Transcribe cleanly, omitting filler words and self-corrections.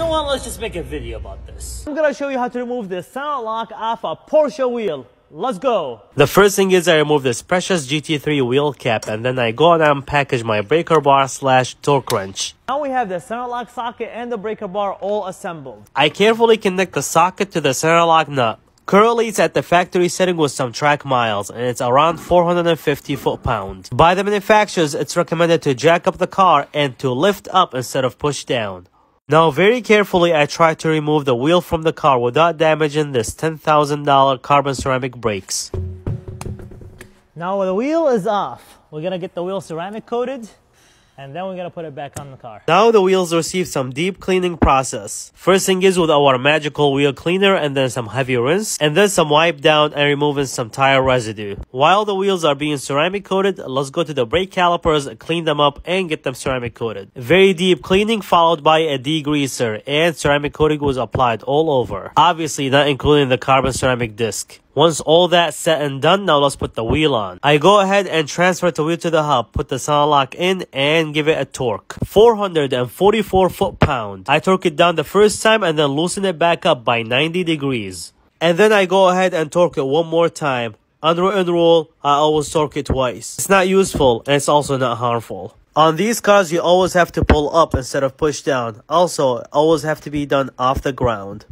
know what, let's just make a video about this. I'm gonna show you how to remove the sound lock off a Porsche wheel. Let's go. The first thing is I remove this precious GT3 wheel cap, and then I go and unpackage my breaker bar slash torque wrench. Now we have the center lock socket and the breaker bar all assembled. I carefully connect the socket to the center lock nut. Currently, it's at the factory setting with some track miles, and it's around 450 foot-pounds. By the manufacturers, it's recommended to jack up the car and to lift up instead of push down. Now, very carefully, I try to remove the wheel from the car without damaging this $10,000 carbon ceramic brakes. Now, the wheel is off. We're gonna get the wheel ceramic coated, and then we're gonna put it back on the car. Now the wheels receive some deep cleaning process. First thing is with our magical wheel cleaner, and then some heavy rinse, and then some wipe down and removing some tire residue. While the wheels are being ceramic coated, let's go to the brake calipers, clean them up, and get them ceramic coated. Very deep cleaning followed by a degreaser, and ceramic coating was applied all over. Obviously not including the carbon ceramic disc. Once all that's set and done, now let's put the wheel on. I go ahead and transfer the wheel to the hub, put the sound lock in, and give it a torque. 444 foot-pounds. I torque it down the first time and then loosen it back up by 90 degrees. And then I go ahead and torque it one more time. Unwritten rule, I always torque it twice. It's not useful, and it's also not harmful. On these cars, you always have to pull up instead of push down. Also, always have to be done off the ground.